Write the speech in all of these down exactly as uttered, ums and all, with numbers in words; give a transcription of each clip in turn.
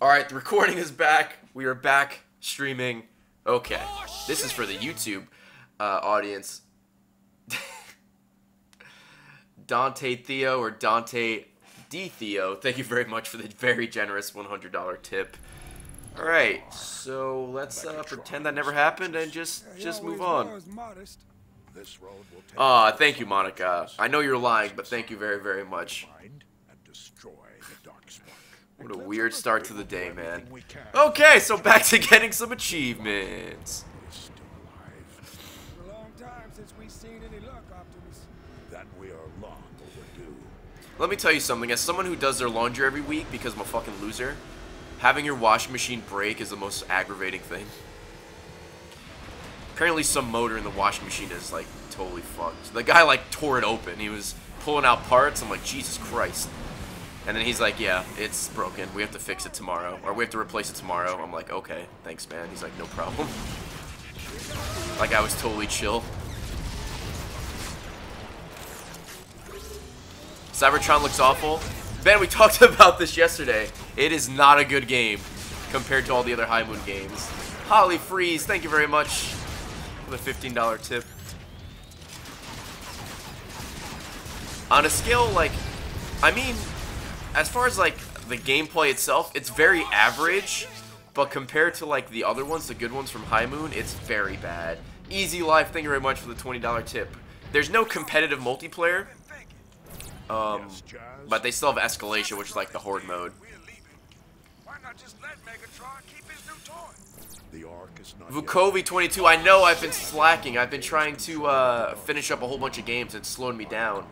All right, the recording is back. We are back streaming. Okay, oh, this is for the YouTube uh, audience. Dante Theo or Dante D Theo, thank you very much for the very generous one hundred dollar tip. All right, so let's uh, pretend that never happened and just just move on. Ah, uh, thank you, Monica. I know you're lying, but thank you very, very much. What a weird start to the day, man. Okay, so back to getting some achievements. Let me tell you something. As someone who does their laundry every week because I'm a fucking loser, having your washing machine break is the most aggravating thing. Apparently some motor in the washing machine is, like, totally fucked. The guy, like, tore it open. He was pulling out parts. I'm like, Jesus Christ. And then he's like, yeah, it's broken. We have to fix it tomorrow. Or we have to replace it tomorrow. I'm like, okay, thanks, man. He's like, no problem. Like, I was totally chill. Cybertron looks awful. Ben, we talked about this yesterday. It is not a good game compared to all the other High Moon games. Holly Freeze, thank you very much for the fifteen dollar tip. On a scale, like, I mean... as far as, like, the gameplay itself, it's very average, but compared to, like, the other ones, the good ones from High Moon, it's very bad. Easy Life, thank you very much for the twenty dollar tip. There's no competitive multiplayer, um, but they still have Escalation, which is, like, the Horde mode. Vukovi twenty-two, I know I've been slacking. I've been trying to uh, finish up a whole bunch of games. It's slowing me down.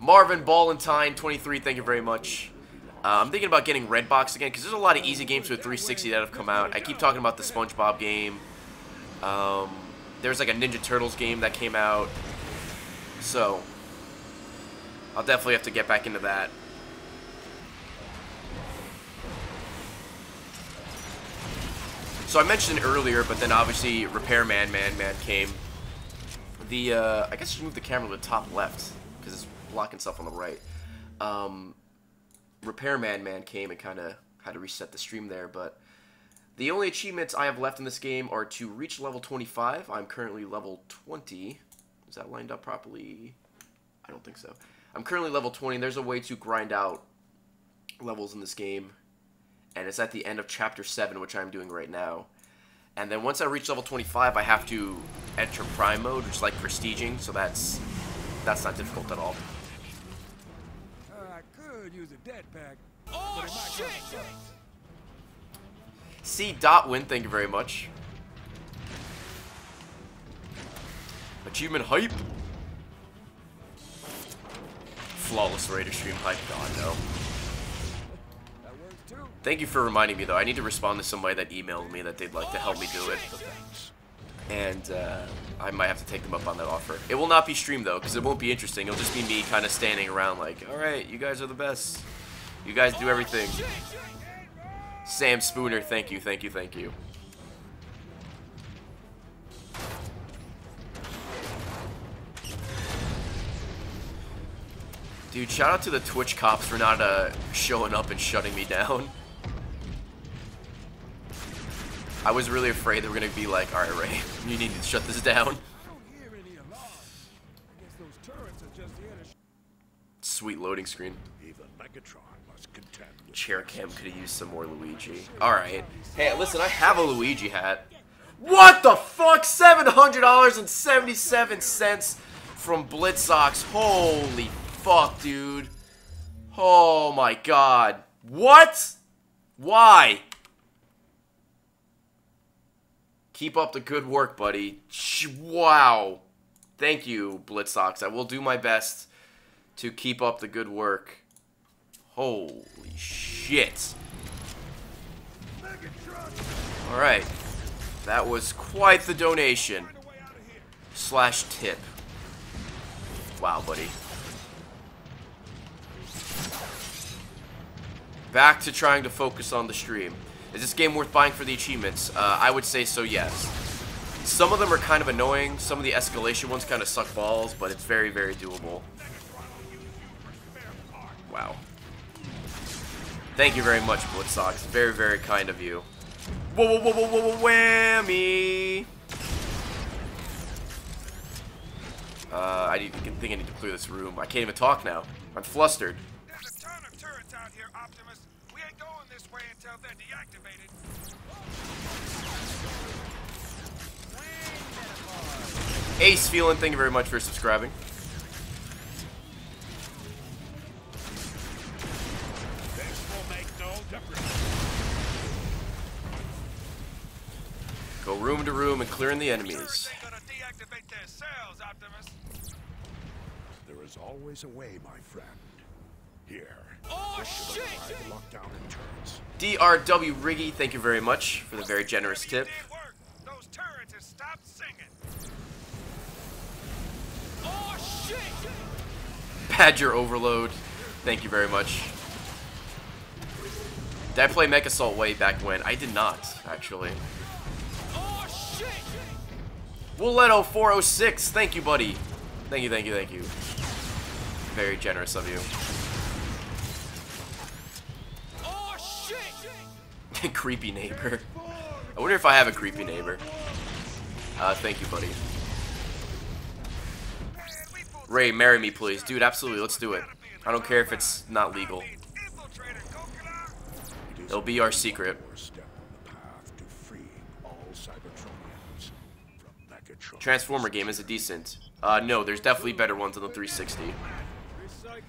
Marvin Ballantyne, twenty-three, thank you very much. Uh, I'm thinking about getting Redbox again, because there's a lot of easy games for three sixty that have come out. I keep talking about the SpongeBob game. Um, there's like a Ninja Turtles game that came out. So, I'll definitely have to get back into that. So I mentioned earlier, but then obviously Repairman Man Man came. The, uh, I guess I should move the camera to the top left, because it's blocking stuff on the right. Um, Repairman Man came and kind of had to reset the stream there, but the only achievements I have left in this game are to reach level twenty-five. I'm currently level twenty. Is that lined up properly? I don't think so. I'm currently level twenty. There's a way to grind out levels in this game, and it's at the end of Chapter seven, which I'm doing right now. And then once I reach level twenty-five, I have to enter Prime Mode, which is like prestiging, so that's, that's not difficult at all. Use a dead pack. Oh, shit. C. Win, thank you very much. Achievement hype. Flawless Raider stream hype. God, no. That works too. Thank you for reminding me, though. I need to respond to somebody that emailed me that they'd like oh, to help me do shit. it. And uh, I might have to take them up on that offer. It will not be streamed, though, because it won't be interesting. It'll just be me kind of standing around like, all right, you guys are the best. You guys do everything. Sam Spooner, thank you, thank you, thank you. Dude, shout out to the Twitch cops for not uh, showing up and shutting me down. I was really afraid they were gonna be like, all right, Ray, you need to shut this down. Sweet loading screen. Chair cam could have used some more Luigi. All right. Hey, listen, I have a Luigi hat. What the fuck? seven hundred seventy-seven cents from Blitzox. Holy fuck, dude. Oh my God. What? Why? Keep up the good work, buddy. Wow. Thank you, Blitzox. I will do my best to keep up the good work. Holy shit. Alright. That was quite the donation. Slash tip. Wow, buddy. Back to trying to focus on the stream. Is this game worth buying for the achievements? Uh, I would say so, yes. Some of them are kind of annoying. Some of the escalation ones kind of suck balls, but it's very, very doable. Wow. Thank you very much, Blitzox. Very, very kind of you. Whoa, whoa, whoa, whoa, whoa, whoa, whammy! Uh, I, need, I think I need to clear this room. I can't even talk now. I'm flustered. There's a ton of turrets out here, Optimus. We ain't going this way until they're deactivated. Ace Feelin, thank you very much for subscribing. This will make no difference. Go room to room and clearing the enemies. There is always a way, my friend. Here. Oh shit! D R W Riggy, thank you very much for the very generous tip. Those turrets have stopped singing. Oh shit! Badger Overload, thank you very much. Did I play Mech Assault way back when? I did not, actually. Oh shit! Willetto four oh six, thank you, buddy. Thank you, thank you, thank you. Very generous of you. Oh shit! Creepy neighbor. I wonder if I have a creepy neighbor. Uh, thank you, buddy. Ray, marry me, please. Dude, absolutely. Let's do it. I don't care if it's not legal. It'll be our secret. Transformer game is a decent. Uh, no, there's definitely better ones on the three sixty.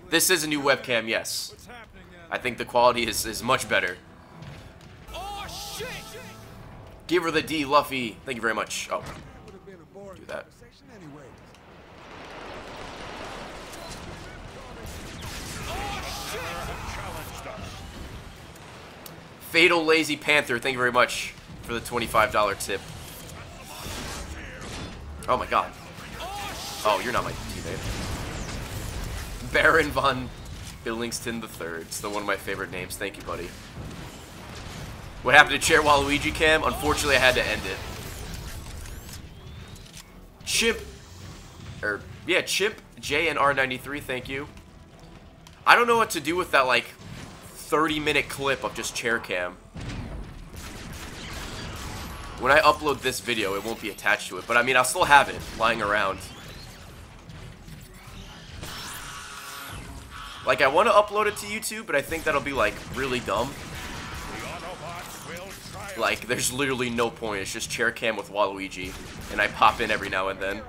This is a new webcam, yes. I think the quality is, is much better. Give her the D, Luffy. Thank you very much. Oh. Do that. Fatal Lazy Panther, thank you very much for the twenty-five dollar tip. Oh my god. Oh, you're not my teammate. Baron von Billingston the Third. It's the one of my favorite names. Thank you, buddy. What happened to Chair Waluigi Cam? Unfortunately, I had to end it. Chip, or yeah, Chip J N R ninety-three. Thank you. I don't know what to do with that like thirty minute clip of just chair cam. When I upload this video, it won't be attached to it, but I mean, I'll still have it lying around. Like, I want to upload it to YouTube, but I think that'll be like really dumb. Like, there's literally no point. It's just chair cam with Waluigi, and I pop in every now and then.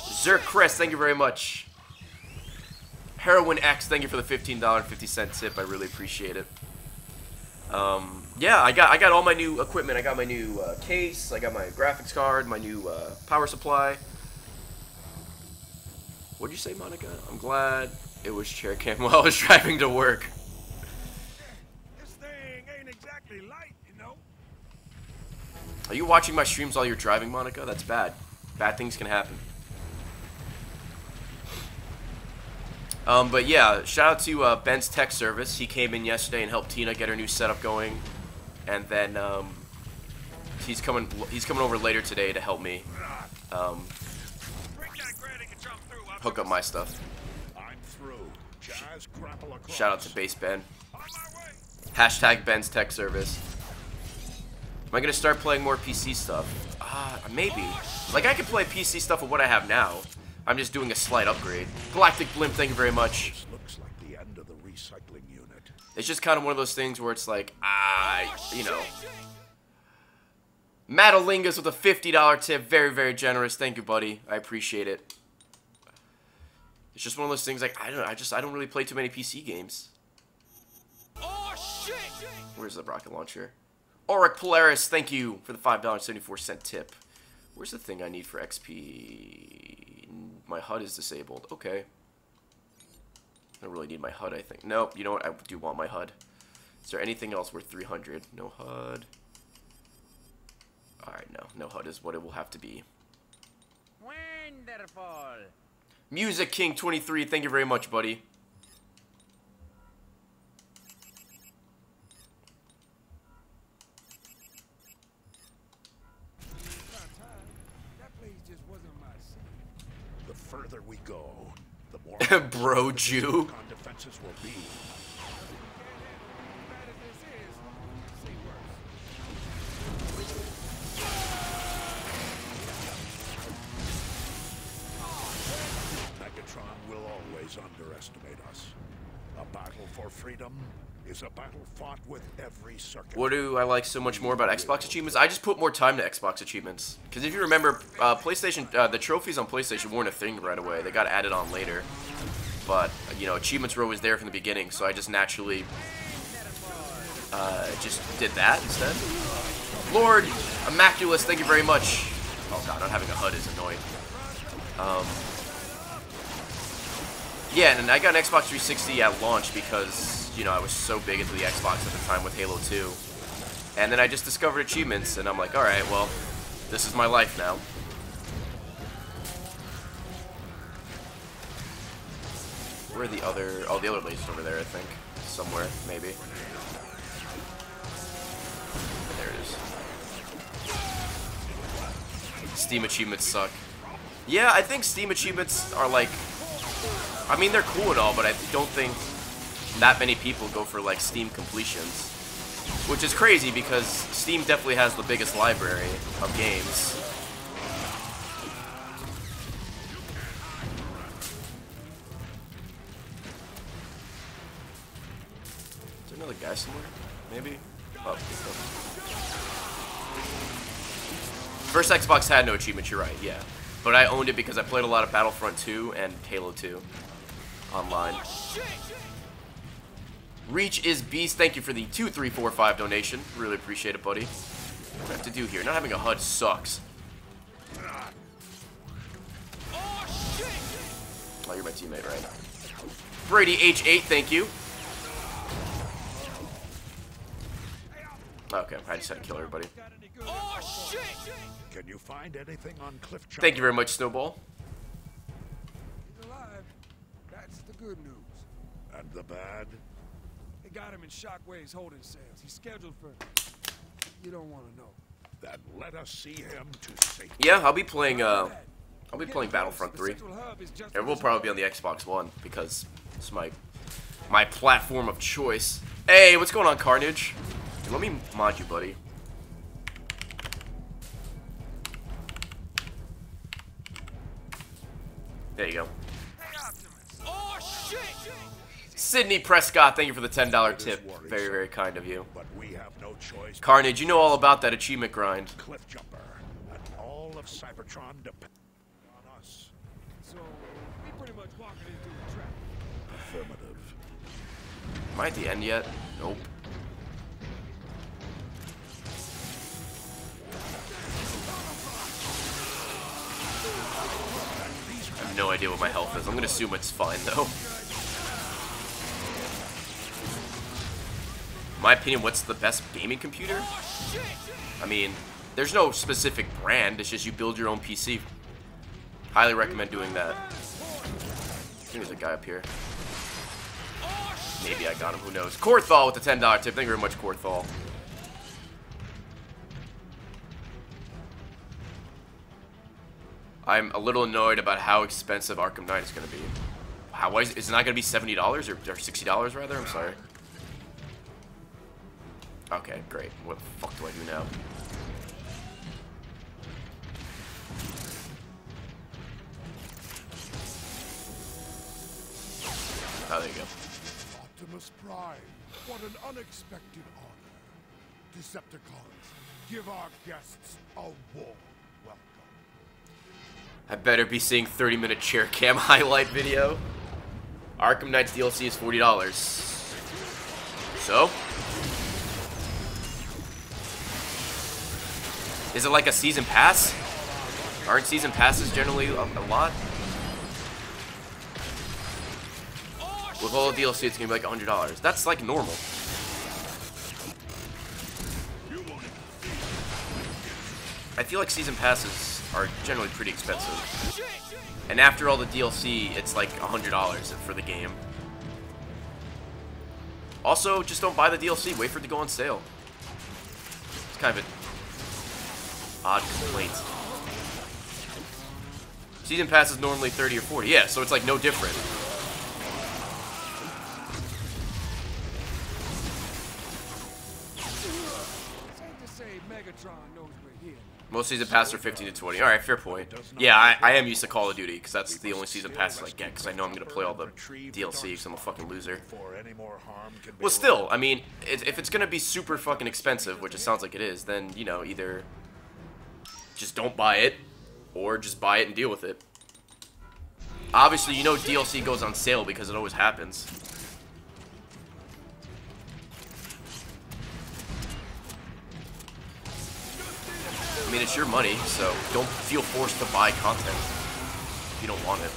Zerk Crest, thank you very much. Heroin X, thank you for the fifteen dollars and fifty cent tip. I really appreciate it. Um, yeah, I got I got all my new equipment. I got my new uh, case. I got my graphics card. My new uh, power supply. What'd you say, Monica? I'm glad it was chair cam while I was driving to work. This thing ain't exactly light, you know. Are you watching my streams while you're driving, Monica? That's bad. Bad things can happen. Um, but yeah, shout out to uh, Ben's Tech Service. He came in yesterday and helped Tina get her new setup going, and then um, he's coming. He's coming over later today to help me um, hook up my stuff. I'm through. Jazz, grapple across. Shout out to Base Ben. Hashtag Ben's Tech Service. Am I gonna start playing more P C stuff? Ah, uh, maybe. Like I can play P C stuff with what I have now. I'm just doing a slight upgrade. Galactic Blimp, thank you very much. Looks like the end of the recycling unit. It's just kind of one of those things where it's like, ah, you know. Matalingus with a fifty dollar tip. Very, very generous. Thank you, buddy. I appreciate it. It's just one of those things like, I don't know. I just, I don't really play too many P C games. Oh, shit. Where's the rocket launcher? Auric Polaris, thank you for the five dollars and seventy-four cent tip. Where's the thing I need for X P? My H U D is disabled. Okay. I don't really need my H U D, I think. Nope, you know what? I do want my H U D. Is there anything else worth three hundred? No H U D. Alright, no. No H U D is what it will have to be. Wonderful. Music King twenty-three, thank you very much, buddy. Further we go, the more Bro Jew. this will be. Megatron will always underestimate us. A battle for freedom is a battle fought with every circuit. What do I like so much more about Xbox achievements? I just put more time to Xbox achievements. Because if you remember, uh, PlayStation, uh, the trophies on PlayStation weren't a thing right away. They got added on later. But, you know, achievements were always there from the beginning, so I just naturally uh, just did that instead. Lord Immaculous, thank you very much. Oh god, not having a H U D is annoying. Um... Yeah, and I got an Xbox three sixty at launch because, you know, I was so big into the Xbox at the time with Halo two. And then I just discovered achievements, and I'm like, alright, well, this is my life now. Where are the other... Oh, the other lady's over there, I think. Somewhere, maybe. There it is. Steam achievements suck. Yeah, I think Steam achievements are like... I mean, they're cool and all, but I don't think that many people go for, like, Steam completions. Which is crazy, because Steam definitely has the biggest library of games. Is there another guy somewhere? Maybe? Oh, first Xbox had no achievements, you're right, yeah. But I owned it because I played a lot of Battlefront two and Halo two online. Reach is beast. Thank you for the two three four five donation. Really appreciate it, buddy. What do I have to do here? Not having a H U D sucks. Oh, you're my teammate, right? Brady H eight, thank you. Okay, I just had to kill everybody. Oh, shit. Can you find anything on Cliff Channel? Thank you very much, Snowball. He's alive. That's the good news. And the bad? They got him in shockwaves holding cells. He's scheduled for... You don't want to know. Then let us see him to safety. Yeah, I'll be playing, uh... I'll be playing Battlefront three. It will probably be on the Xbox One, because it's my, my platform of choice. Hey, what's going on, Carnage? Let me mod you, buddy. There you go. Oh, shit. Sydney Prescott, thank you for the ten dollar tip. Very, very kind of you. But we have no choice. Carnage, you know all about that achievement grind. Cliff jumper, and all of Cybertron depends on us. So we pretty much walked into the trap. Affirmative. Am I at the end yet? Nope. I have no idea what my health is. I'm gonna assume it's fine, though. In my opinion, what's the best gaming computer? I mean, there's no specific brand. It's just you build your own P C. Highly recommend doing that. I think there's a guy up here. Maybe I got him. Who knows? Korthal with the ten dollar tip. Thank you very much, Korthal. I'm a little annoyed about how expensive Arkham Knight is going to be. How why is, is it not going to be seventy dollars or, or sixty dollars rather? I'm sorry. Okay, great. What the fuck do I do now? Oh, there you go. Optimus Prime, what an unexpected honor. Decepticons, give our guests a warm welcome. I better be seeing thirty minute chair cam highlight video. Arkham Knight's D L C is forty dollars. So? Is it like a season pass? Aren't season passes generally a, a lot? With all the D L C, it's gonna be like one hundred dollars. That's like normal. I feel like season passes are generally pretty expensive. And after all the D L C, it's like one hundred dollars for the game. Also, just don't buy the D L C. Wait for it to go on sale. It's kind of an odd complaint. Season pass is normally thirty or forty. Yeah, so it's like no different. Most season passes are fifteen to twenty. All right, fair point. Yeah, I, I am used to Call of Duty because that's the only season pass I get because I know I'm gonna play all the D L C because I'm a fucking loser. Well, still, I mean, it, if it's gonna be super fucking expensive, which it sounds like it is, then you know either just don't buy it or just buy it and deal with it. Obviously, you know D L C goes on sale because it always happens. I mean, it's your money, so don't feel forced to buy content if you don't want it.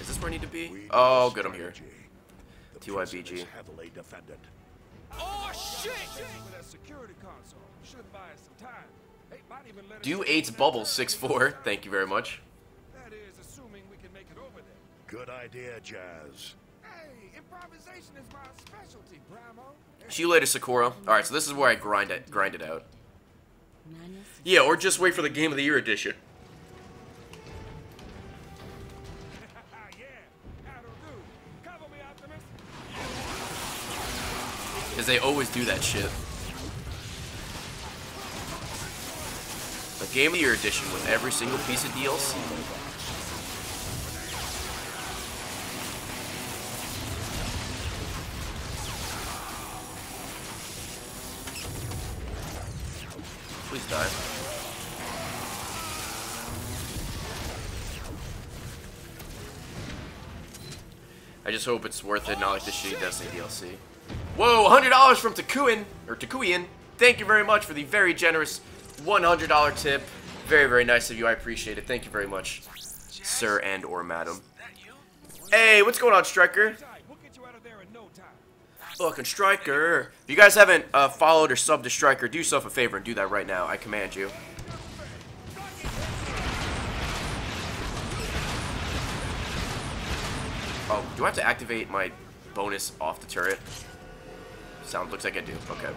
Is this where I need to be? Oh, good, I'm here. T Y B G. Oh, shit! Do eight's bubble six four. Thank you very much. That is assuming we can make it over there. Good idea, Jazz. Improvisation is my specialty, Bravo. See you later, Sakura. Alright, so this is where I grind it, grind it out. Yeah, or just wait for the Game of the Year edition. Because they always do that shit. The Game of the Year edition with every single piece of D L C. Please die. I just hope it's worth it, not like the shitty Destiny D L C. Whoa, one hundred dollars from Takuin, or Takuian. Thank you very much for the very generous one hundred dollar tip. Very, very nice of you. I appreciate it. Thank you very much, sir and or madam. Hey, what's going on, Striker? Fucking Striker. If you guys haven't uh, followed or subbed to Striker, do yourself a favor and do that right now. I command you. Oh, do I have to activate my bonus off the turret? Sound looks like I do. Okay.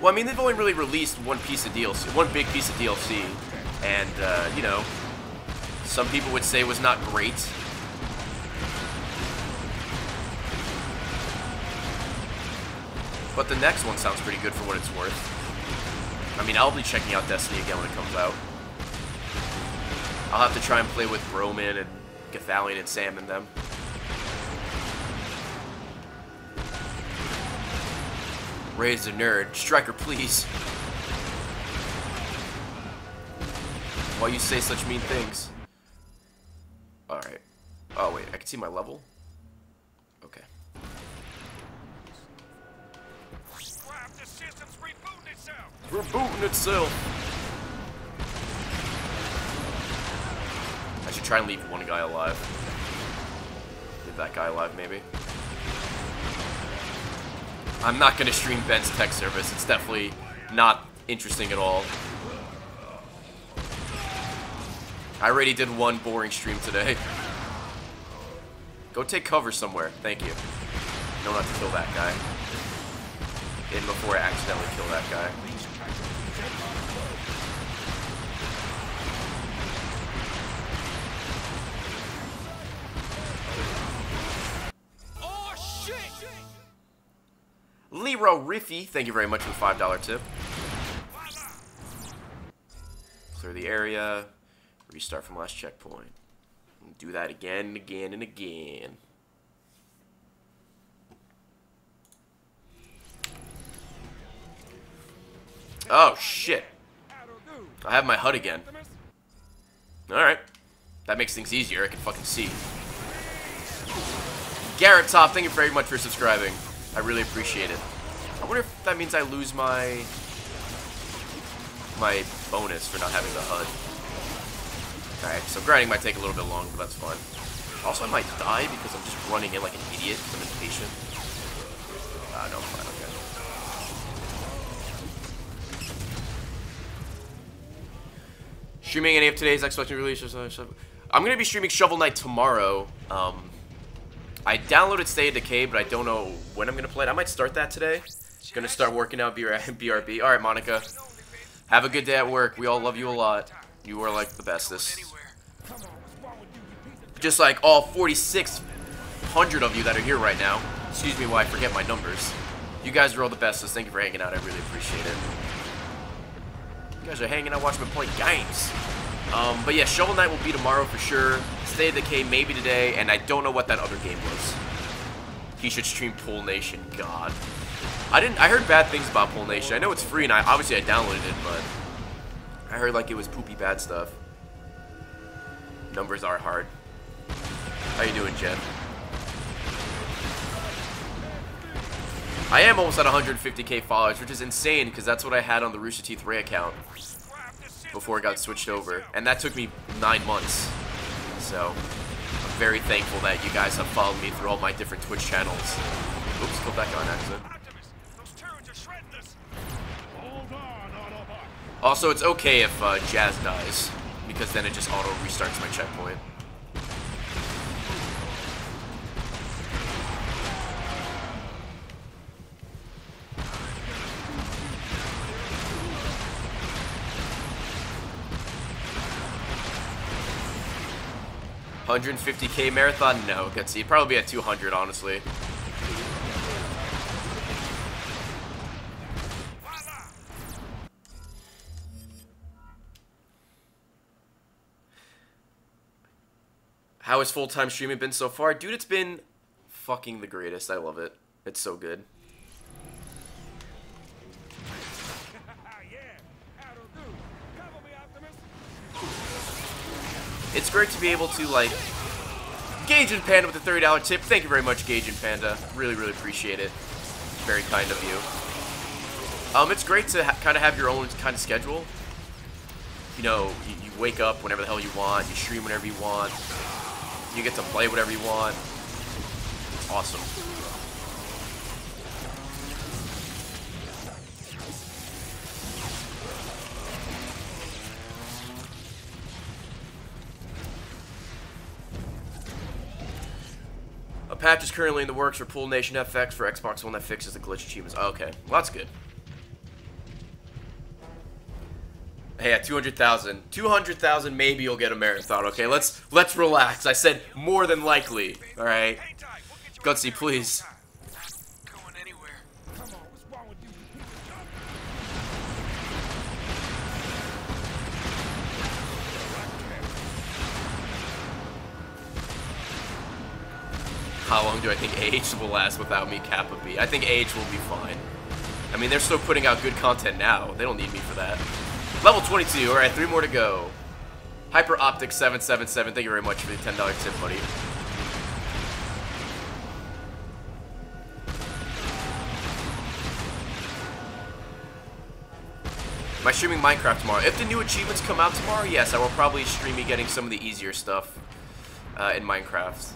Well, I mean, they've only really released one piece of D L C, one big piece of D L C, and uh, you know, some people would say it was not great. But the next one sounds pretty good for what it's worth. I mean, I'll be checking out Destiny again when it comes out. I'll have to try and play with Roman and Gathalion and Sam and them. Raise the nerd. Striker, please. Why you say such mean things? Alright. Oh, wait. I can see my level. Okay. Rebooting itself. I should try and leave one guy alive. Leave that guy alive, maybe. I'm not gonna stream Ben's Tech Service. It's definitely not interesting at all. I already did one boring stream today. Go take cover somewhere. Thank you. Don't have to kill that guy. In before I accidentally kill that guy. Oh shit! Lero Riffy, thank you very much for the five dollar tip. Clear the area. Restart from last checkpoint. Do that again and again and again. Oh, shit. I have my H U D again. Alright. That makes things easier. I can fucking see. Garrett Top, thank you very much for subscribing. I really appreciate it. I wonder if that means I lose my... my bonus for not having the H U D. Alright, so grinding might take a little bit longer, but that's fine. Also, I might die because I'm just running in like an idiot because I'm impatient. Ah, no, I'm fine. Okay. Streaming any of today's Xbox release or something? I'm gonna be streaming Shovel Knight tomorrow. Um, I downloaded State of Decay, but I don't know when I'm gonna play it. I might start that today. Gonna start working out B R B. All right, Monica. Have a good day at work. We all love you a lot. You are like the bestest. Just like all forty-six hundred of you that are here right now. Excuse me while I forget my numbers. You guys are all the best, so thank you for hanging out. I really appreciate it. You guys are hanging out, watching me play games. Um, but yeah, Shovel Knight will be tomorrow for sure. Stay of the K maybe today, and I don't know what that other game was. He should stream Pool Nation. God, I didn't. I heard bad things about Pool Nation. I know it's free, and I obviously I downloaded it, but I heard like it was poopy bad stuff. Numbers are hard. How you doing, Jen? I am almost at one hundred fifty K followers, which is insane because that's what I had on the Rooster Teeth Ray account before it got switched over, and that took me nine months. So I'm very thankful that you guys have followed me through all my different Twitch channels. Oops, go back on accident. Also, it's okay if uh, Jazz dies, because then it just auto restarts my checkpoint. one hundred fifty K marathon? No, let's see. It'd probably be at two hundred, honestly. How has full-time streaming been so far? Dude, it's been fucking the greatest. I love it. It's so good. It's great to be able to, like, Gage and Panda with the thirty dollar tip. Thank you very much, Gage and Panda. Really, really appreciate it. Very kind of you. Um, it's great to ha kind of have your own kind of schedule. You know, you, you wake up whenever the hell you want. You stream whenever you want. You get to play whatever you want. It's awesome. A patch is currently in the works for Pool Nation F X for Xbox One that fixes the glitch achievements. Oh, okay, well, that's good. Hey, at two hundred thousand, two hundred thousand, maybe you'll get a marathon. Okay, let's let's relax. I said more than likely. All right, Gutsy, please. How long do I think A H will last without me, Kappa B? I think A H will be fine. I mean, they're still putting out good content now. They don't need me for that. Level twenty-two. All right, three more to go. HyperOptic seven seven seven. Thank you very much for the ten dollar tip, buddy. Am I streaming Minecraft tomorrow? If the new achievements come out tomorrow, yes, I will probably stream me getting some of the easier stuff uh, in Minecraft.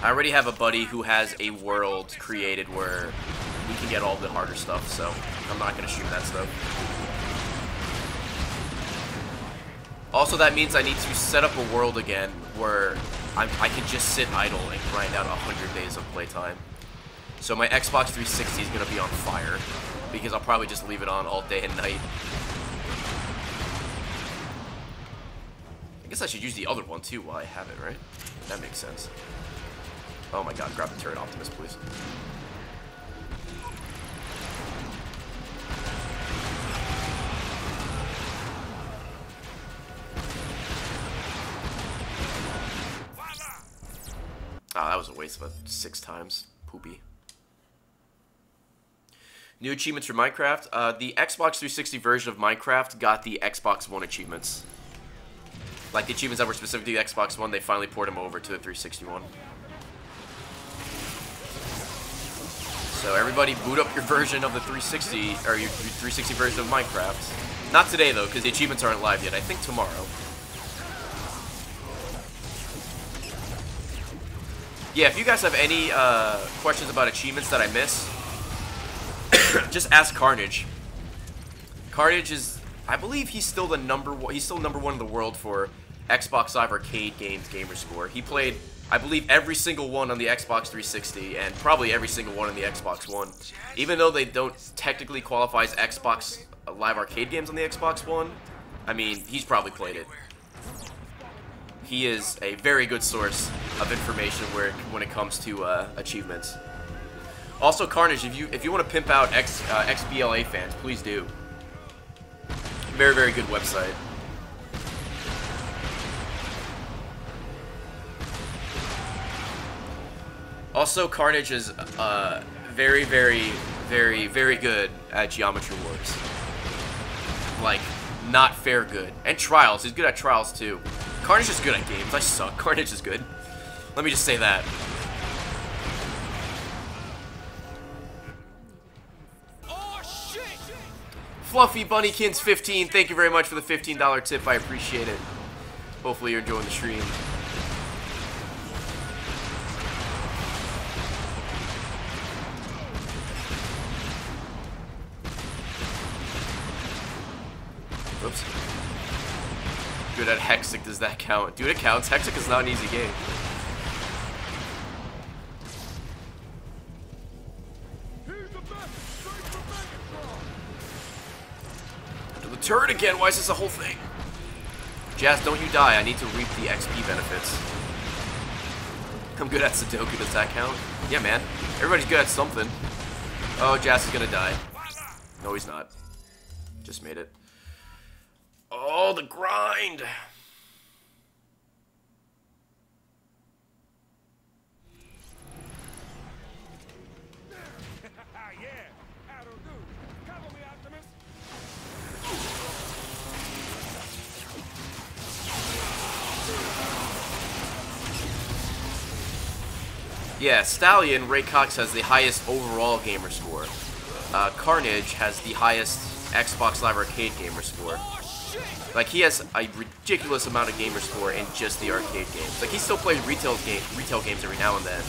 I already have a buddy who has a world created where we can get all the harder stuff, so I'm not going to stream that stuff. Also, that means I need to set up a world again where I'm, I can just sit idle and grind out one hundred days of playtime. So my Xbox three sixty is going to be on fire, because I'll probably just leave it on all day and night. I guess I should use the other one, too, while I have it, right? That makes sense. Oh my god, grab the turret, Optimus, please. Ah, oh, that was a waste of a six times. Poopy. New achievements for Minecraft. Uh, the Xbox three sixty version of Minecraft got the Xbox One achievements. Like, the achievements that were specific to the Xbox One, they finally poured them over to the three sixty one. So everybody boot up your version of the three sixty, or your three sixty version of Minecraft. Not today, though, because the achievements aren't live yet. I think tomorrow. Yeah, if you guys have any uh, questions about achievements that I miss, just ask Carnage. Carnage is, I believe he's still the number one, he's still number one in the world for Xbox Live Arcade Games Gamer Score. He played, I believe, every single one on the Xbox three sixty, and probably every single one on the Xbox One. Even though they don't technically qualify as Xbox Live Arcade games on the Xbox One, I mean, he's probably played it. He is a very good source of information where when it comes to uh, achievements. Also, Carnage, if you if you want to pimp out X, uh, X B L A fans, please do. Very, very good website. Also, Carnage is uh, very, very, very, very good at Geometry Wars. Like, not fair good. And Trials. He's good at Trials, too. Carnage is good at games. I suck. Carnage is good. Let me just say that. Oh, shit. Fluffy Bunnykins fifteen. Thank you very much for the fifteen dollar tip. I appreciate it. Hopefully you're enjoying the stream. Oops. Dude, at Hexic, does that count? Dude, it counts. Hexic is not an easy game. Here's the back, straight from Megatron. To the turret again. Why is this a whole thing? Jazz, don't you die. I need to reap the X P benefits. I'm good at Sudoku. Does that count? Yeah, man. Everybody's good at something. Oh, Jazz is gonna die. No, he's not. Just made it. Oh, the grind! Yeah, Stallion, Ray Cox has the highest overall gamer score. Uh, Carnage has the highest Xbox Live Arcade gamer score. Like, he has a ridiculous amount of gamer score in just the arcade games. Like, he still plays retail, game, retail games every now and then.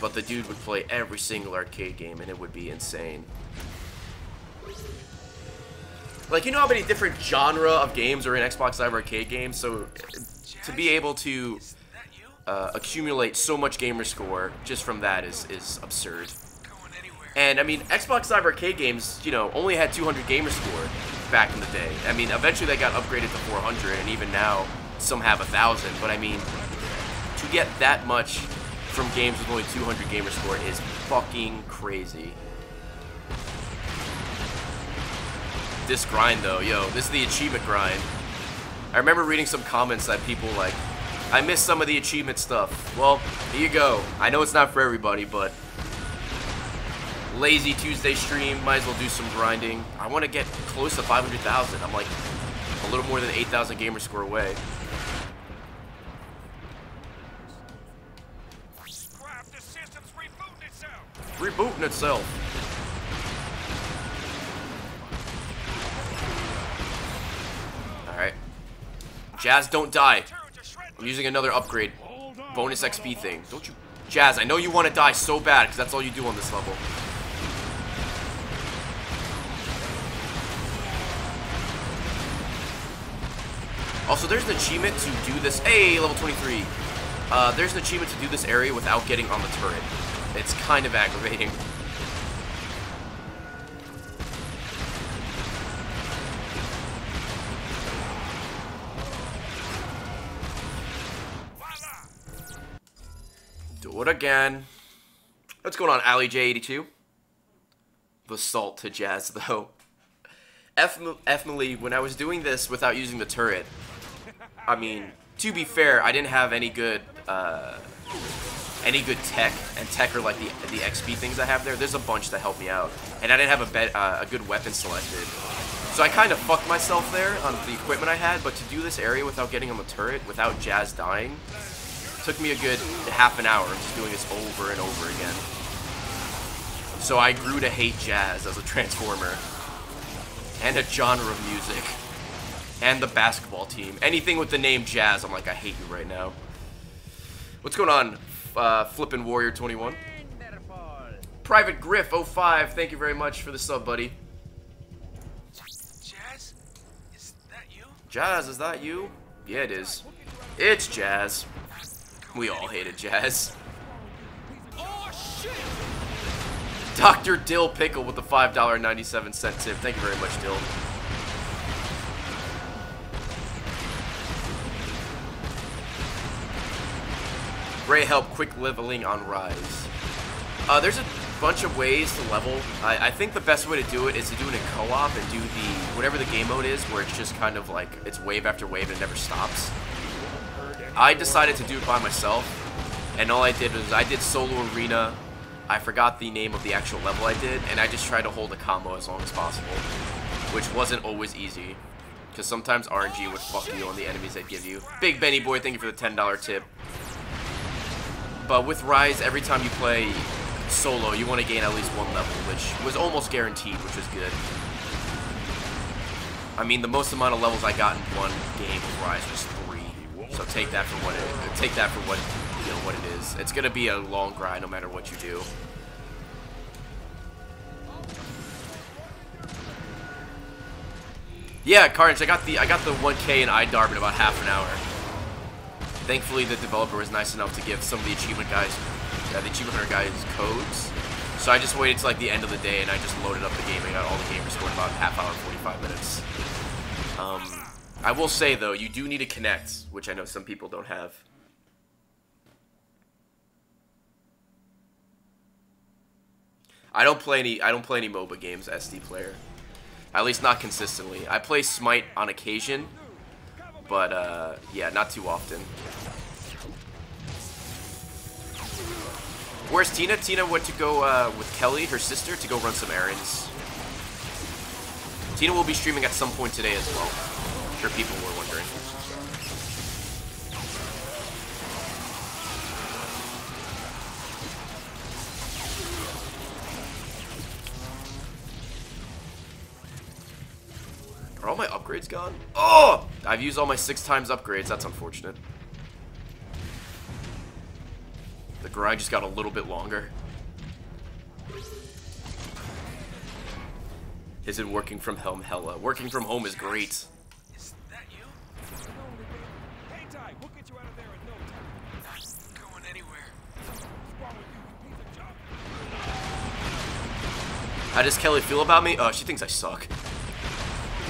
But the dude would play every single arcade game, and it would be insane. Like, you know how many different genre of games are in Xbox Live Arcade games? So, to be able to uh, accumulate so much gamer score just from that is, is absurd. And, I mean, Xbox Live Arcade games, you know, only had two hundred gamer score back in the day. I mean, eventually they got upgraded to four hundred, and even now, some have one thousand, but I mean, to get that much from games with only two hundred gamer score is fucking crazy. This grind, though, yo, this is the achievement grind. I remember reading some comments that people, like, I missed some of the achievement stuff. Well, here you go. I know it's not for everybody, but lazy Tuesday stream, might as well do some grinding. I want to get close to five hundred thousand. I'm like a little more than eight thousand gamer score away. The system's rebooting itself. Rebooting itself. Alright. Jazz, don't die. I'm using another upgrade. Bonus X P thing. Don't you... Jazz, I know you want to die so bad because that's all you do on this level. Also, there's an achievement to do this. Hey, level twenty-three. Uh, there's an achievement to do this area without getting on the turret. It's kind of aggravating. Do it again. What's going on, AlleyJ eighty-two? The salt to Jazz, though. F. Emily, when I was doing this without using the turret, I mean, to be fair, I didn't have any good, uh, any good tech, and tech are like the the X P things I have there. There's a bunch that help me out, and I didn't have a be uh, a good weapon selected, so I kind of fucked myself there on the equipment I had. But to do this area without getting on the turret, without Jazz dying, took me a good half an hour just doing this over and over again. So I grew to hate Jazz as a transformer, and a genre of music, and the basketball team. Anything with the name Jazz, I'm like, I hate you right now. What's going on, uh, Flippin' Warrior twenty-one? Private Griff oh five, thank you very much for the sub, buddy. Jazz, is that you? Jazz, is that you? Yeah, it is. It's Jazz. We all hated Jazz. Oh, shit! Doctor Dill Pickle with the five ninety-seven tip. Thank you very much, Dill. Ray help quick leveling on Rise. Uh, there's a bunch of ways to level. I, I think the best way to do it is to do it in co-op and do the whatever the game mode is, where it's just kind of like it's wave after wave and it never stops. I decided to do it by myself, and all I did was I did solo arena. I forgot the name of the actual level I did, and I just tried to hold a combo as long as possible, which wasn't always easy, because sometimes R N G would fuck you on the enemies they'd give you. Big Benny Boy, thank you for the ten dollar tip. But with Rise, every time you play solo, you want to gain at least one level, which was almost guaranteed, which was good. I mean, the most amount of levels I got in one game with Rise was three, so take that for what it, take that for what you know what it is. It's gonna be a long grind no matter what you do. Yeah, Carnage, I got the I got the one K in iDarb in about half an hour. Thankfully, the developer was nice enough to give some of the achievement guys, uh, the achievement hunter guys, codes. So I just waited till like the end of the day and I just loaded up the game and got all the gamers scored in about half hour, forty-five minutes. Um, I will say though, you do need a Kinect, which I know some people don't have. I don't play any I don't play any MOBA games, S D player. At least not consistently. I play Smite on occasion, but uh, yeah, not too often. Where's Tina? Tina went to go uh, with Kelly, her sister, to go run some errands. Tina will be streaming at some point today as well. I'm sure people were wondering. Are all my upgrades gone? Oh! I've used all my six times upgrades. That's unfortunate. The grind just got a little bit longer. Isn't working from home hella. Working from home is great. Is that you? Hang tight. We'll get you out of there in no time. Not going anywhere. How does Kelly feel about me? Oh, she thinks I suck.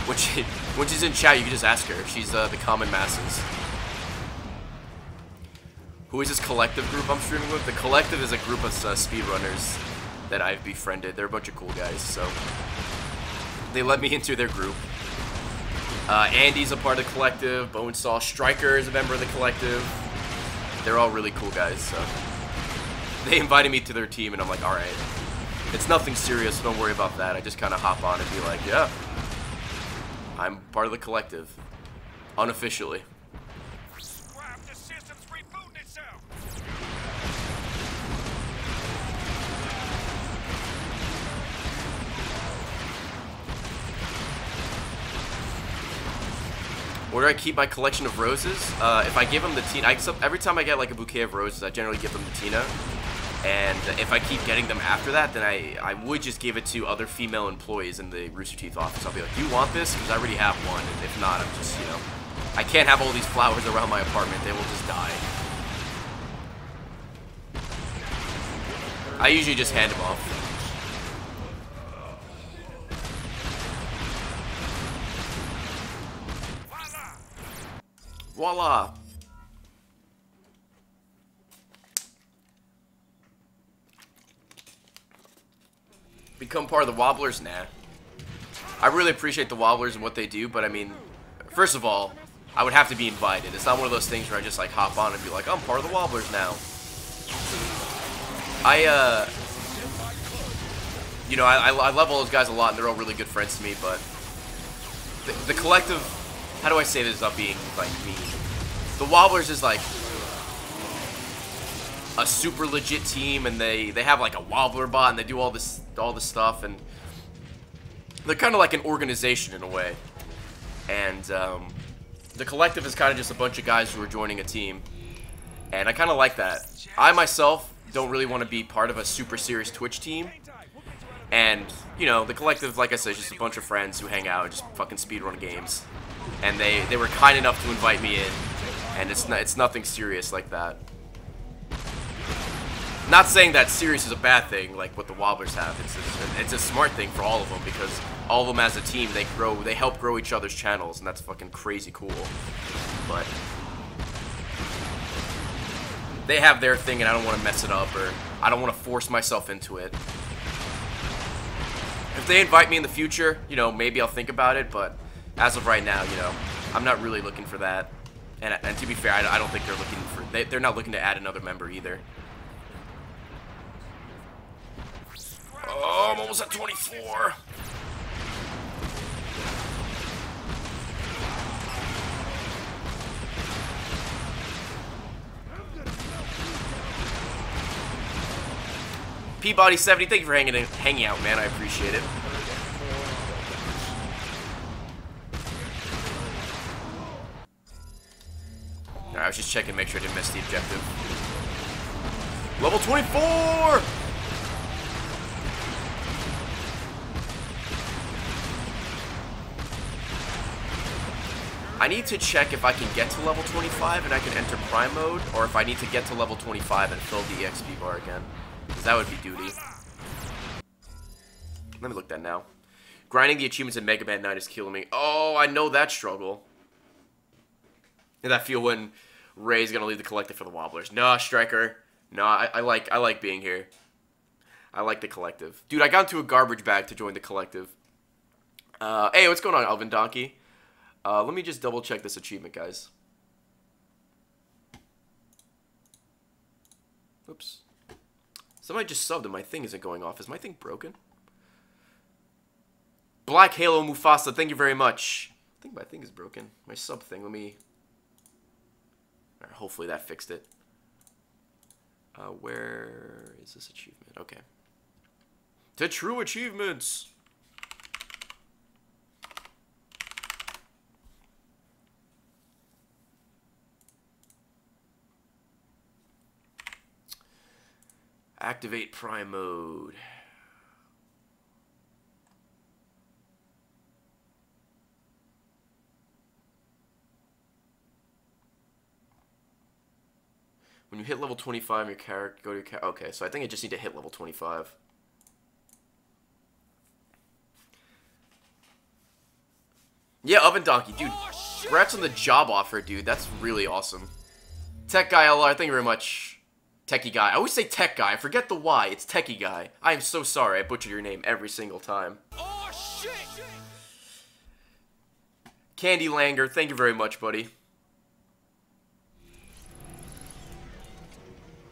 When, she, when she's in chat, you can just ask her. She's uh, the common masses. Who is this collective group I'm streaming with? The collective is a group of uh, speedrunners that I've befriended. They're a bunch of cool guys, so they let me into their group. Uh, Andy's a part of the collective. Bonesaw Striker is a member of the collective. They're all really cool guys, so they invited me to their team, and I'm like, all right. It's nothing serious, so don't worry about that. I just kind of hop on and be like, yeah. I'm part of the collective, unofficially. The system's rebooting itself. Where do I keep my collection of roses? Uh, if I give them the Tina, I, every time I get like a bouquet of roses, I generally give them the Tina. And if I keep getting them after that, then I, I would just give it to other female employees in the Rooster Teeth office. I'll be like, do you want this? Because I already have one. And if not, I'm just, you know, I can't have all these flowers around my apartment. They will just die. I usually just hand them off. Voila! Become part of the Wobblers? Nah. I really appreciate the Wobblers and what they do, but I mean, first of all, I would have to be invited. It's not one of those things where I just like hop on and be like, I'm part of the Wobblers now. I, uh, you know, I, I love all those guys a lot, and they're all really good friends to me, but the, the collective, how do I say this without being like mean? The Wobblers is like a super legit team, and they they have like a wobbler bot, and they do all this all this stuff, and they're kind of like an organization in a way. And um, the collective is kind of just a bunch of guys who are joining a team, and I kind of like that. I myself don't really want to be part of a super serious Twitch team, and you know, the collective, like I said, is just a bunch of friends who hang out and just fucking speedrun games, and they they were kind enough to invite me in, and it's not it's nothing serious like that. Not saying that serious is a bad thing, like what the Wobblers have. It's a, it's a smart thing for all of them, because all of them as a team, they grow, they help grow each other's channels, and that's fucking crazy cool. But they have their thing, and I don't want to mess it up, or I don't want to force myself into it. If they invite me in the future, you know, maybe I'll think about it, but as of right now, you know, I'm not really looking for that. And, and to be fair, I, I don't think they're looking for... They, they're not looking to add another member either. Oh, I'm almost at twenty-four. Peabody seventy, thank you for hanging in, hanging out, man. I appreciate it. All right, I was just checking to make sure I didn't miss the objective. Level twenty-four! I need to check if I can get to level twenty-five and I can enter Prime Mode, or if I need to get to level twenty-five and fill the E X P bar again. Because that would be duty. Let me look that now. Grinding the achievements in Mega Man nine is killing me. Oh, I know that struggle. And that feel when Ray's gonna leave the collective for the Wobblers. Nah, Striker. Nah, I, I like I like being here. I like the collective. Dude, I got into a garbage bag to join the collective. Uh, hey, what's going on, Elvin Donkey? Uh, let me just double check this achievement, guys. Oops. Somebody just subbed and my thing isn't going off. Is my thing broken? Black Halo Mufasa, thank you very much. I think my thing is broken. My sub thing, let me... All right, hopefully that fixed it. Uh, where is this achievement? Okay. To true achievements! Activate Prime Mode. When you hit level twenty-five, your character go to your character. Okay, so I think I just need to hit level twenty-five. Yeah, Oven Donkey, dude. Oh, congrats on the job offer, dude. That's really awesome. Tech Guy L R, thank you very much. Techie Guy. I always say Tech Guy. I forget the Y. It's Techie Guy. I am so sorry. I butchered your name every single time. Oh, shit! Candy Langer, thank you very much, buddy.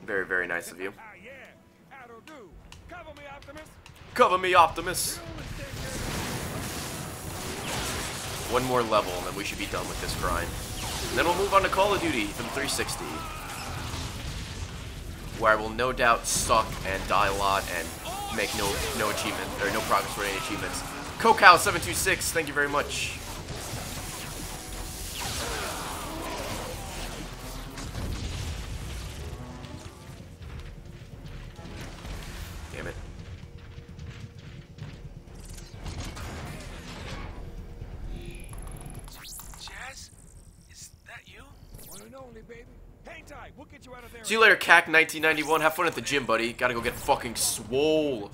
Very, very nice of you. Ah, yeah. That'll do. Cover me, Optimus. Cover me, Optimus. One more level, and then we should be done with this grind. And then we'll move on to Call of Duty for the three sixty. Where I will no doubt suck and die a lot and make no no achievement or no progress for any achievements. Cocow seven two six, thank you very much. Damn it. Jazz, is that you? One and only, baby. Hang tight, we'll get you out of there. See you later, C A C nineteen ninety-one. Have fun at the gym, buddy. Gotta go get fucking swole.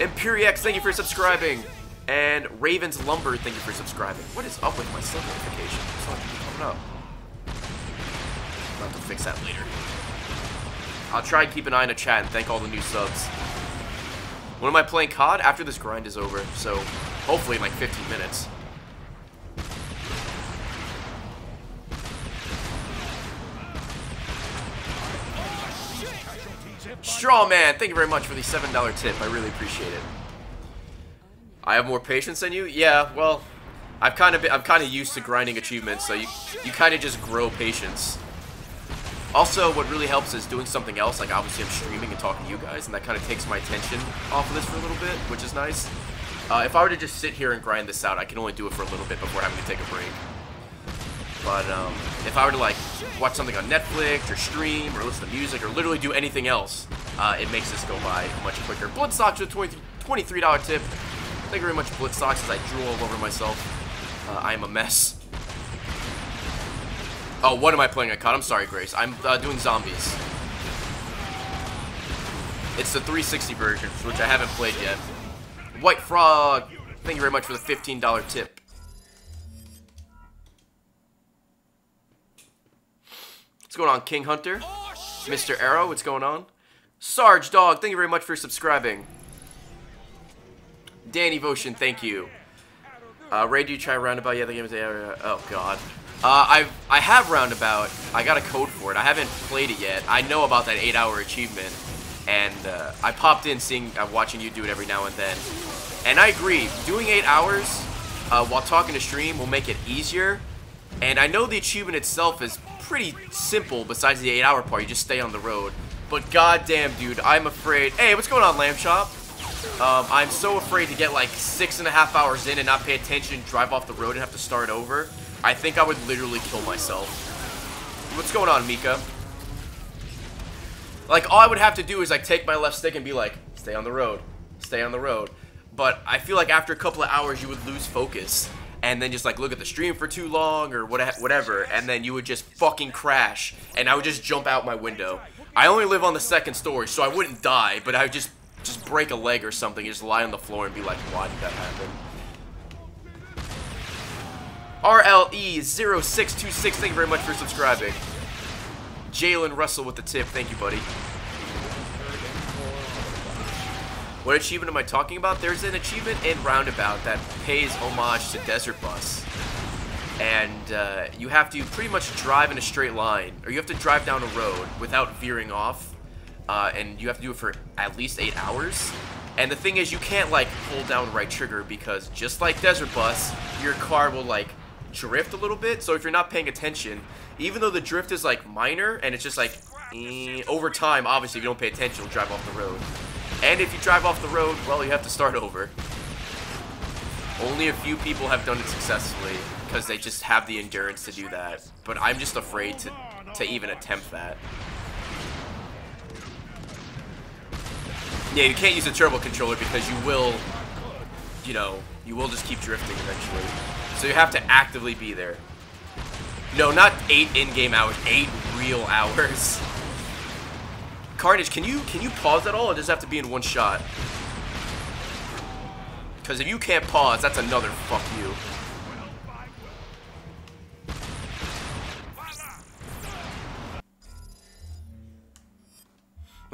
Imperiex, thank you for subscribing. And Raven's Lumber, thank you for subscribing. What is up with my sub notification? It's not coming up. I'll have to fix that later. I'll try and keep an eye on the chat and thank all the new subs. When am I playing C O D? After this grind is over, so hopefully in like fifteen minutes. Strawman, thank you very much for the seven dollar tip. I really appreciate it. I have more patience than you? Yeah, well, I've kind of been, I'm kind of used to grinding achievements, so you you kind of just grow patience. Also, what really helps is doing something else. Like, obviously, I'm streaming and talking to you guys, and that kind of takes my attention off of this for a little bit, which is nice. Uh, if I were to just sit here and grind this out, I can only do it for a little bit before having to take a break. But um, if I were to like watch something on Netflix or stream or listen to music or literally do anything else, uh, it makes this go by much quicker. Blitzox with a twenty-three dollar tip. Thank you very much, Blitzox, as I drool all over myself. Uh, I am a mess. Oh, what am I playing? I caught. I'm sorry, Grace. I'm uh, doing zombies. It's the three sixty version, which I haven't played yet. White Frog, thank you very much for the fifteen dollar tip. What's going on, King Hunter? Mister Arrow, what's going on? Sarge Dog, thank you very much for subscribing. Danny Votion, thank you. Uh, Ray, do you try Roundabout? Yeah, the game is... Oh, God. Uh, I've, I have Roundabout. I got a code for it. I haven't played it yet. I know about that eight hour achievement. And uh, I popped in seeing... I'm uh, watching you do it every now and then. And I agree. Doing eight hours uh, while talking to stream will make it easier. And I know the achievement itself is pretty simple besides the eight hour part. You just stay on the road. But goddamn, dude, I'm afraid... Hey, what's going on, Lamb Shop? Um, I'm so afraid to get like six and a half hours in and not pay attention, drive off the road, and have to start over. I think I would literally kill myself. What's going on, Mika? Like, all I would have to do is like take my left stick and be like, stay on the road, stay on the road. But I feel like after a couple of hours, you would lose focus. And then just like look at the stream for too long or whatever. And then you would just fucking crash. And I would just jump out my window. I only live on the second story, so I wouldn't die, but I would just... just break a leg or something and just lie on the floor and be like, why did that happen? R L E zero six two six, thank you very much for subscribing. Jalen Russell with the tip, thank you, buddy. What achievement am I talking about? There's an achievement in Roundabout that pays homage to Desert Bus. And uh, you have to pretty much drive in a straight line, or you have to drive down a road without veering off. Uh, and you have to do it for at least eight hours. And the thing is, you can't, like, pull down right trigger because just like Desert Bus, your car will, like, drift a little bit. So if you're not paying attention, even though the drift is, like, minor and it's just, like, eh, over time, obviously, if you don't pay attention, you'll drive off the road. And if you drive off the road, well, you have to start over. Only a few people have done it successfully because they just have the endurance to do that. But I'm just afraid to, to even attempt that. Yeah, you can't use a turbo controller because you will, you know, you will just keep drifting eventually. So you have to actively be there. No, not eight in-game hours, eight real hours. Carnage, can you can you pause at all, or does it have to be in one shot? Because if you can't pause, that's another fuck you.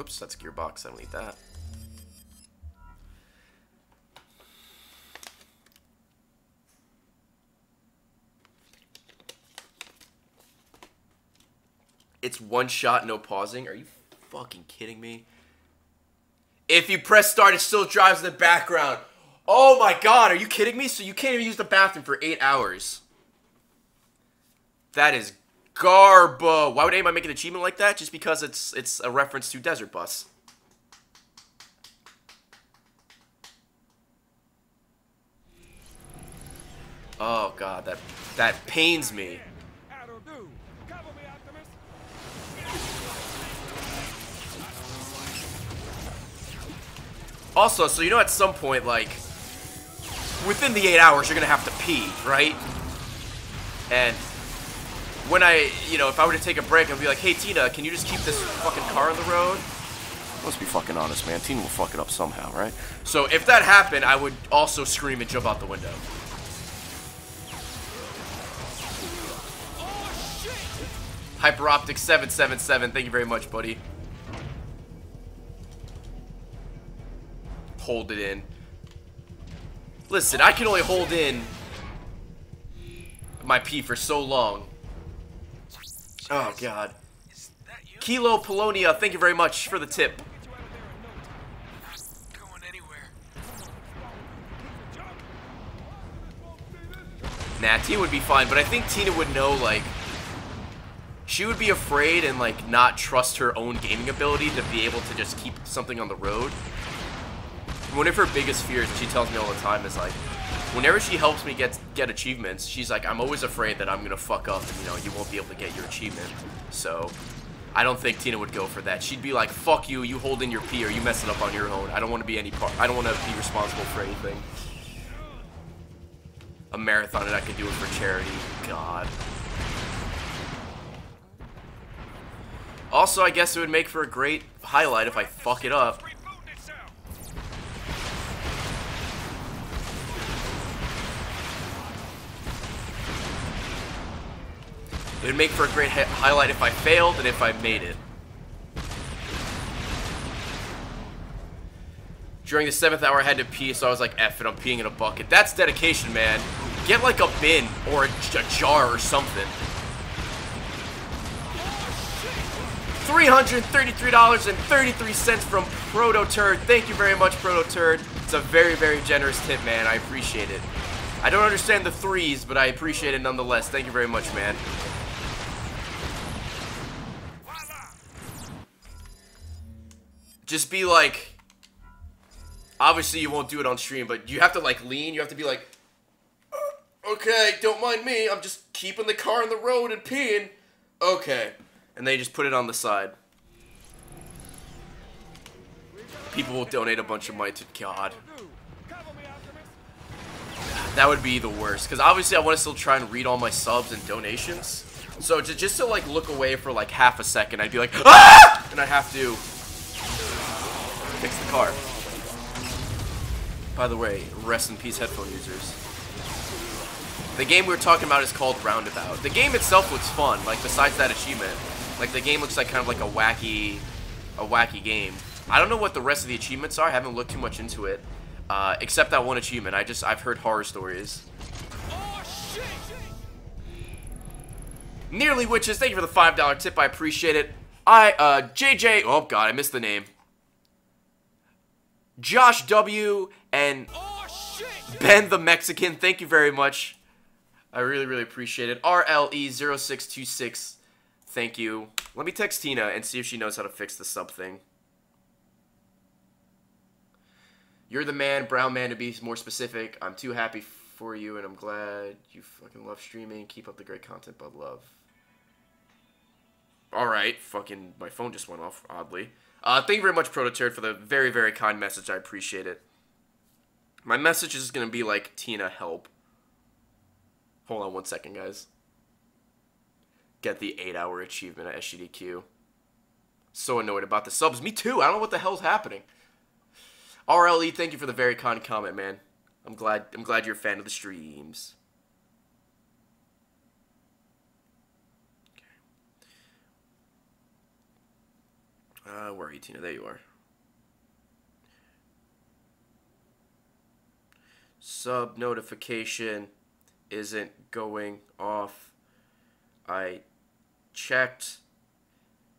Oops, that's Gearbox, I don't need that. It's one shot, no pausing. Are you fucking kidding me? If you press start, it still drives in the background. Oh my god, are you kidding me? So you can't even use the bathroom for eight hours. That is garbo. Why would anybody make an achievement like that? Just because it's it's a reference to Desert Bus. Oh god, that that pains me. Also, so you know at some point, like, within the eight hours, you're going to have to pee, right? And when I, you know, if I were to take a break, I'd be like, hey, Tina, can you just keep this fucking car on the road? Let's be fucking honest, man. Tina will fuck it up somehow, right? So if that happened, I would also scream and jump out the window. Hyperoptic seven seven seven, thank you very much, buddy. Hold it in. Listen, I can only hold in my pee for so long. Oh god. Kilo Polonia, thank you very much for the tip. Nah, Tina would be fine, but I think Tina would know, like, she would be afraid and, like, not trust her own gaming ability to be able to just keep something on the road. One of her biggest fears, she tells me all the time, is like, whenever she helps me get get achievements, she's like, I'm always afraid that I'm gonna fuck up and, you know, you won't be able to get your achievement. So I don't think Tina would go for that. She'd be like, fuck you, you hold in your pee or you mess it up on your own. I don't want to be any part, I don't want to be responsible for anything. A marathon and I could do it for charity. God. Also, I guess it would make for a great highlight if I fuck it up. It would make for a great hi highlight if I failed and if I made it. During the seventh hour, I had to pee, so I was like, F it, I'm peeing in a bucket. That's dedication, man. Get like a bin or a, a jar or something. three hundred thirty-three dollars and thirty-three cents from Prototurd. Thank you very much, Prototurd. It's a very, very generous tip, man. I appreciate it. I don't understand the threes, but I appreciate it nonetheless. Thank you very much, man. Just be like... Obviously, you won't do it on stream, but you have to, like, lean. You have to be like, okay, don't mind me. I'm just keeping the car on the road and peeing. Okay. And they just put it on the side. People will donate a bunch of money to... God. That would be the worst. Because obviously I want to still try and read all my subs and donations. So to, just to like look away for like half a second, I'd be like, ah! And I have to fix the car. By the way, rest in peace, headphone users. The game we were talking about is called Roundabout. The game itself looks fun, like besides that achievement. Like the game looks like kind of like a wacky, a wacky game. I don't know what the rest of the achievements are. I haven't looked too much into it. Uh, except that one achievement. I just, I've heard horror stories. Oh, shit. Nearly Witches, thank you for the five dollar tip. I appreciate it. I, uh, J J, oh god, I missed the name. Josh W and oh, shit. Ben the Mexican, thank you very much. I really, really appreciate it. R L E zero six two six, thank you. Let me text Tina and see if she knows how to fix the sub thing. You're the man, brown man, to be more specific. I'm too happy for you, and I'm glad you fucking love streaming. Keep up the great content, bud. Love. All right. Fucking, my phone just went off, oddly. Uh, thank you very much, Prototurd, for the very, very kind message. I appreciate it. My message is going to be like, Tina, help. Hold on one second, guys. Get the eight hour achievement at S G D Q. So annoyed about the subs. Me too. I don't know what the hell's happening. R L E, thank you for the very kind comment, man. I'm glad I'm glad you're a fan of the streams. Okay. Uh, where are you, Tina? There you are. Sub notification isn't going off. I checked.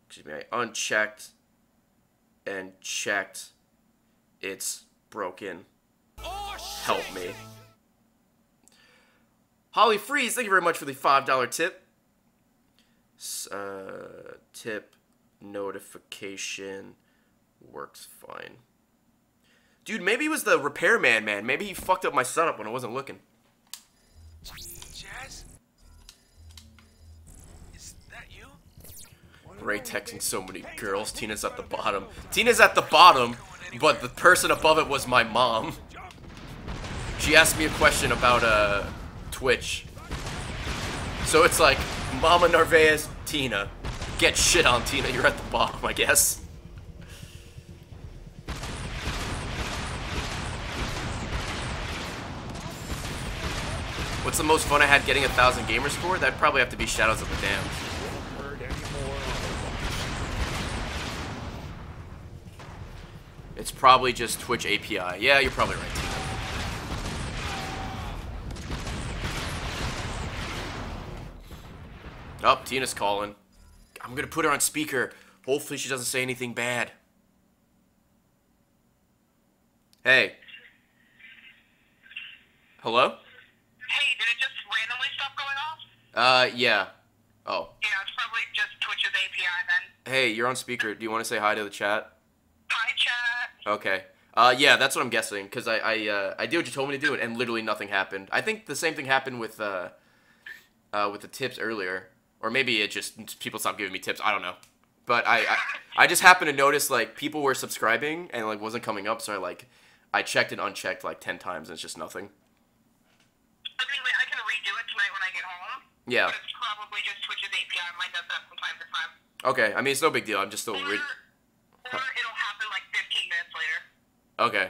Excuse me, I unchecked and checked. It's broken. Oh, help me. Holly Freeze, thank you very much for the five dollar tip. Uh, tip notification works fine. Dude, maybe it was the repairman, man. Maybe he fucked up my setup when I wasn't looking. Jazz? Is that you? Ray texting so many girls. Tina's at the bottom. Tina's at the bottom. But the person above it was my mom. She asked me a question about uh, Twitch. So it's like, Mama Narvaez, Tina. Get shit on, Tina. You're at the bottom, I guess. What's the most fun I had getting a thousand gamer score? That'd probably have to be Shadows of the Damned. It's probably just Twitch A P I. Yeah, you're probably right, Tina. Oh, Tina's calling. I'm gonna put her on speaker. Hopefully she doesn't say anything bad. Hey. Hello? Hey, did it just randomly stop going off? Uh, yeah. Oh. Yeah, it's probably just Twitch's A P I then. Hey, you're on speaker. Do you want to say hi to the chat? Hi, chat. Okay. Uh, yeah, that's what I'm guessing, because I I, uh, I did what you told me to do, and literally nothing happened. I think the same thing happened with uh, uh, with the tips earlier, or maybe it just people stopped giving me tips. I don't know, but I, I I just happened to notice like people were subscribing and like wasn't coming up, so I like I checked and unchecked like ten times, and it's just nothing. I mean, wait, I can redo it tonight when I get home. Yeah. But it's probably just Twitch's A P I. I might does that from time to time. Okay, I mean it's no big deal. I'm just still. Re Or it'll happen like fifteen minutes later. Okay.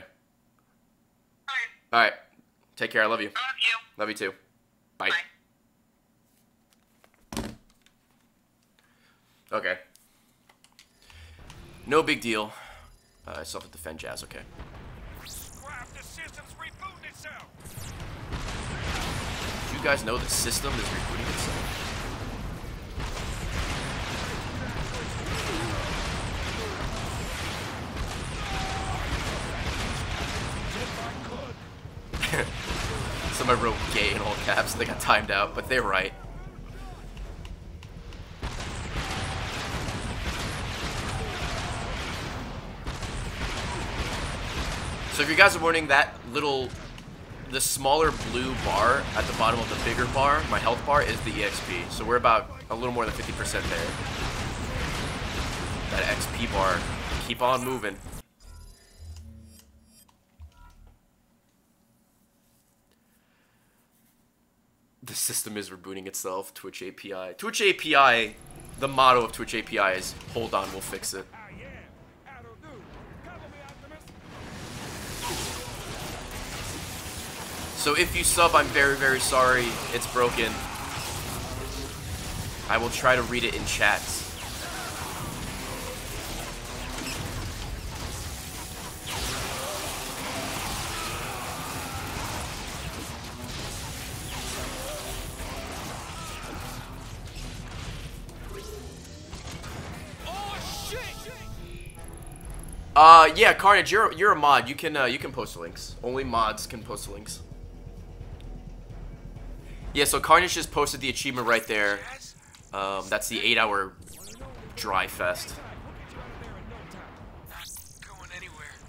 Alright. Alright. Take care. I love you. I love you. Love you too. Bye. Bye. Okay. No big deal. Uh, I still have to defend Jazz. Okay. system's rebooting itself. You guys know the system is rebooting itself. Somebody wrote gay in all caps, they got timed out, but they're right. So if you guys are wondering, that little, the smaller blue bar at the bottom of the bigger bar, my health bar, is the E X P. So we're about a little more than fifty percent there. That X P bar, keep on moving. The system is rebooting itself, Twitch A P I. Twitch A P I, the motto of Twitch A P I is, hold on, we'll fix it. So if you sub, I'm very, very sorry, it's broken. I will try to read it in chats. Uh, yeah, Carnage, you're you're a mod. You can uh, you can post links. Only mods can post links. Yeah, so Carnage just posted the achievement right there. Um, that's the eight-hour dry fest.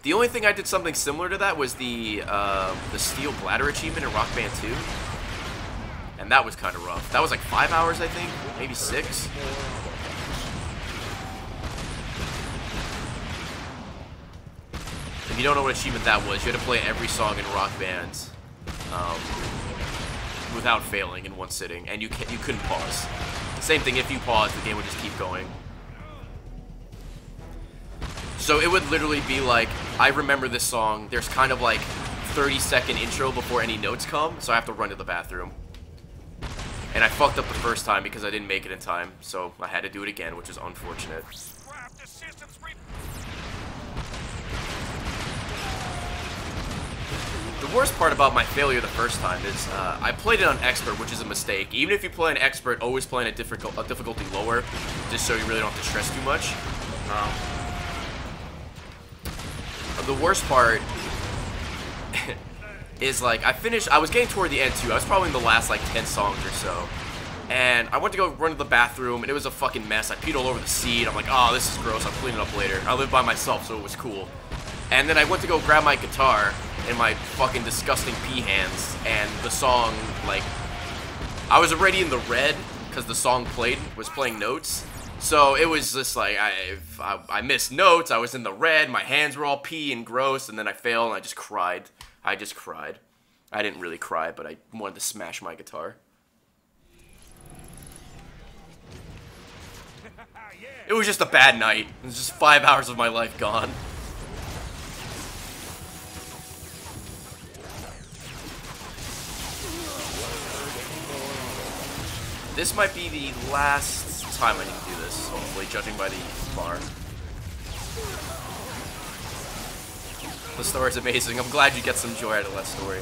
The only thing I did something similar to that was the uh, the Steel Bladder achievement in Rock Band two, and that was kind of rough. That was like five hours, I think, maybe six. If you don't know what achievement that was, you had to play every song in Rock Band um, without failing in one sitting, and you can't, you couldn't pause. Same thing, if you paused, the game would just keep going. So it would literally be like, I remember this song, there's kind of like thirty second intro before any notes come, so I have to run to the bathroom. And I fucked up the first time because I didn't make it in time, so I had to do it again, which is unfortunate. The worst part about my failure the first time is uh, I played it on expert, which is a mistake. Even if you play on expert, always play on a, difficult, a difficulty lower, just so you really don't have to stress too much. Um, the worst part is, like, I finished, I was getting toward the end too. I was probably in the last like ten songs or so. And I went to go run to the bathroom and it was a fucking mess. I peed all over the seat. I'm like, oh, this is gross. I'll clean it up later. I live by myself, so it was cool. And then I went to go grab my guitar in my fucking disgusting pee hands, and the song, like, I was already in the red because the song played was playing notes, so it was just like I, I I missed notes. I was in the red. My hands were all pee and gross, and then I failed, and I just cried. I just cried. I didn't really cry, but I wanted to smash my guitar. It was just a bad night. It was just five hours of my life gone. This might be the last time I need to do this, hopefully, judging by the bar. The story's amazing. I'm glad you get some joy out of that story.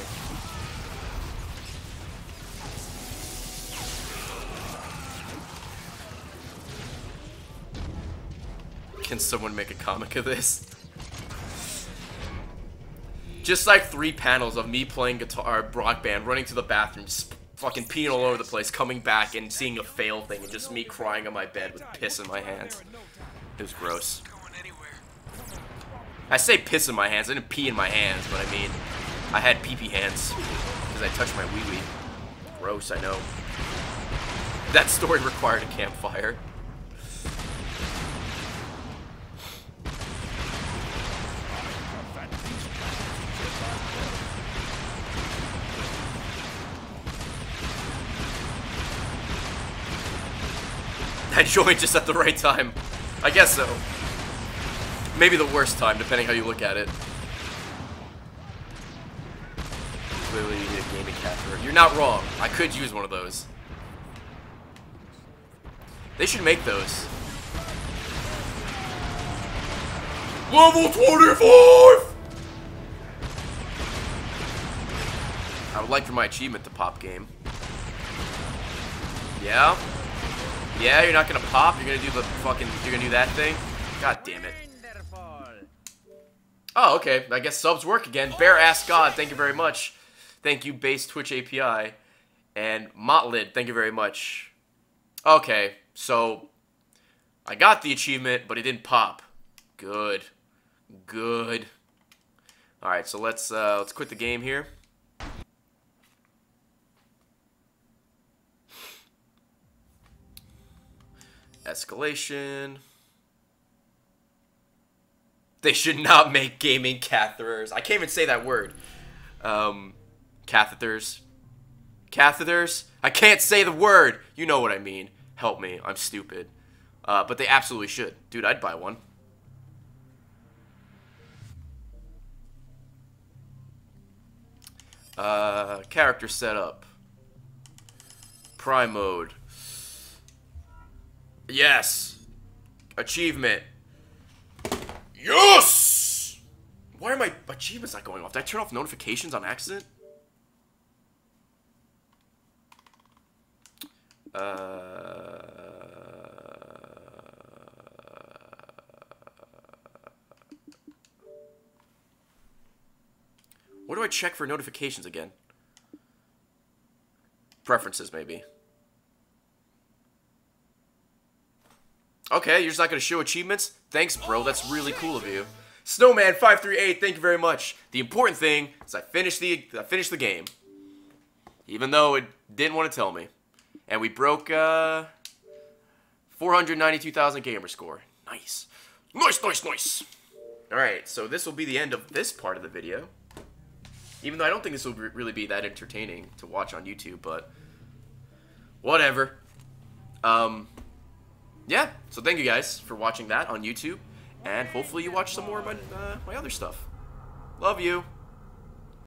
Can someone make a comic of this? Just like three panels of me playing guitar, Rock Band, running to the bathroom, fucking peeing all over the place, coming back and seeing a fail thing, and just me crying on my bed with piss in my hands. It was gross. I say piss in my hands, I didn't pee in my hands, but I mean, I had pee-pee hands, because I touched my wee-wee. Gross, I know. That story required a campfire. I joined just at the right time. I guess so. Maybe the worst time, depending how you look at it. Clearly, you need a gaming capture. You're not wrong. I could use one of those. They should make those. Level twenty-five! I would like for my achievement to pop, game. Yeah? Yeah, you're not gonna pop? You're gonna do the fucking... You're gonna do that thing? God damn it. Oh, okay. I guess subs work again. Bear ass God, thank you very much. Thank you, Base Twitch A P I. And Motlid, thank you very much. Okay, so... I got the achievement, but it didn't pop. Good. Good. Alright, so let's uh, let's quit the game here. Escalation. They should not make gaming catheters. I can't even say that word. Um, catheters. Catheters? I can't say the word! You know what I mean. Help me. I'm stupid. Uh, but they absolutely should. Dude, I'd buy one. Uh, character setup. Prime mode. Yes. Achievement. Yes! Why are my achievements not going off? Did I turn off notifications on accident? Uh... What do I check for notifications again? Preferences, maybe. Okay, you're just not going to show achievements? Thanks, bro. That's really cool of you. Snowman five three eight, thank you very much. The important thing is I finished the I finished the game. Even though it didn't want to tell me. And we broke uh, four hundred ninety-two thousand gamer score. Nice. Nice, nice, nice. Alright, so this will be the end of this part of the video. Even though I don't think this will really be that entertaining to watch on YouTube, but whatever. Um, yeah, so thank you guys for watching that on YouTube, and hopefully you watch some more of my, uh, my other stuff. Love you.